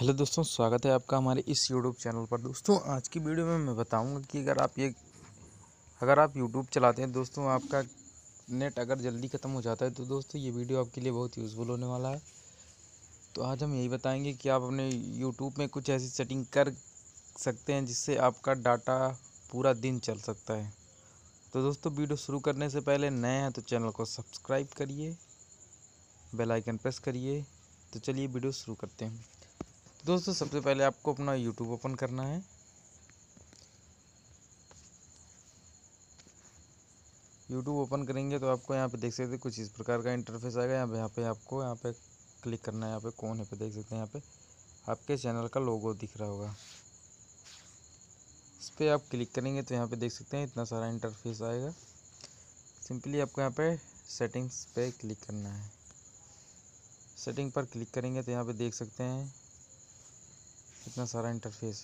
Hello दोस्तों, स्वागत है आपका हमारे इस YouTube चैनल पर। दोस्तों आज की वीडियो में मैं बताऊंगा कि अगर आप YouTube चलाते हैं दोस्तों, आपका नेट अगर जल्दी ख़त्म हो जाता है तो दोस्तों ये वीडियो आपके लिए बहुत यूज़फुल होने वाला है। तो आज हम यही बताएंगे कि आप अपने YouTube में कुछ ऐसी सेटिंग कर सकते हैं जिससे आपका डाटा पूरा दिन चल सकता है। तो दोस्तों वीडियो शुरू करने से पहले नए हैं तो चैनल को सब्सक्राइब करिए, बेल आइकन प्रेस करिए। तो चलिए वीडियो शुरू करते हैं। दोस्तों सबसे पहले आपको अपना YouTube ओपन करना है। YouTube ओपन करेंगे तो आपको यहाँ पे देख सकते हैं कुछ इस प्रकार का इंटरफेस आएगा। यहाँ पे आपको यहाँ पे क्लिक करना है। यहाँ पे कौन है पे देख सकते हैं, यहाँ पे आपके चैनल का लोगो दिख रहा होगा, इस पर आप क्लिक करेंगे तो यहाँ पे देख सकते हैं इतना सारा इंटरफेस आएगा। सिंपली आपको यहाँ पे सेटिंग्स पे क्लिक करना है। सेटिंग पर क्लिक करेंगे तो यहाँ पे देख सकते हैं इतना सारा इंटरफेस।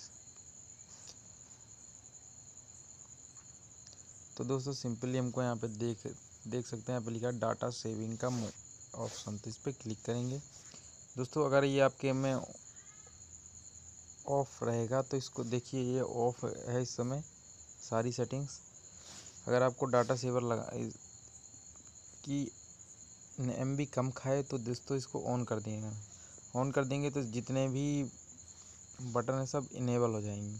तो दोस्तों सिंपली हमको यहाँ पे देख सकते हैं यहाँ पे लिखा डाटा सेविंग का ऑप्शन, तो इस पर क्लिक करेंगे। दोस्तों अगर ये आपके में ऑफ रहेगा तो इसको देखिए, ये ऑफ है इस समय सारी सेटिंग्स। अगर आपको डाटा सेवर लगा कि MB कम खाए तो दोस्तों इसको ऑन कर देंगे। ऑन कर देंगे तो जितने भी बटन है सब इनेबल हो जाएंगे।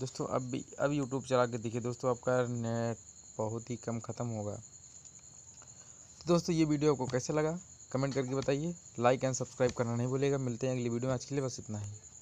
दोस्तों अब यूट्यूब चला के देखिए दोस्तों, आपका नेट बहुत ही कम ख़त्म होगा। तो दोस्तों ये वीडियो आपको कैसा लगा कमेंट करके बताइए, लाइक एंड सब्सक्राइब करना नहीं भूलिएगा। मिलते हैं अगली वीडियो में, आज के लिए बस इतना ही।